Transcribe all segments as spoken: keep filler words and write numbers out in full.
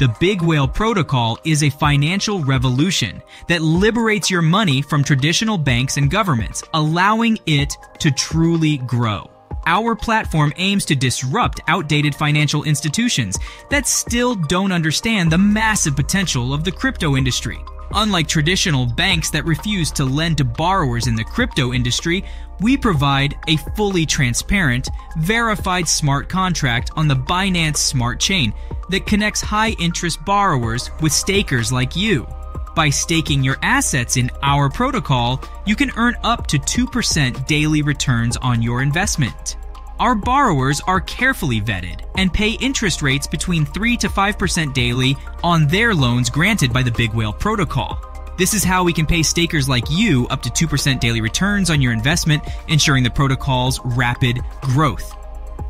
The Big Whale Protocol is a financial revolution that liberates your money from traditional banks and governments, allowing it to truly grow. Our platform aims to disrupt outdated financial institutions that still don't understand the massive potential of the crypto industry. Unlike traditional banks that refuse to lend to borrowers in the crypto industry, we provide a fully transparent, verified smart contract on the Binance Smart Chain that connects high-interest borrowers with stakers like you. By staking your assets in our protocol, you can earn up to two percent daily returns on your investment. Our borrowers are carefully vetted and pay interest rates between three to five percent daily on their loans granted by the Big Whale Protocol. This is how we can pay stakers like you up to two percent daily returns on your investment, ensuring the protocol's rapid growth.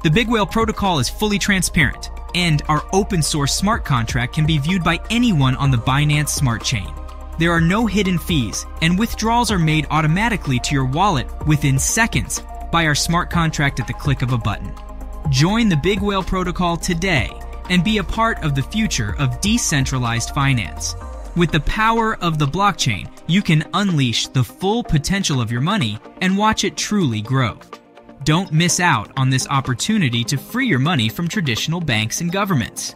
The Big Whale Protocol is fully transparent, and our open-source smart contract can be viewed by anyone on the Binance Smart Chain. There are no hidden fees, and withdrawals are made automatically to your wallet within seconds by our smart contract at the click of a button. Join the Big Whale Protocol today and be a part of the future of decentralized finance. With the power of the blockchain, you can unleash the full potential of your money and watch it truly grow. Don't miss out on this opportunity to free your money from traditional banks and governments.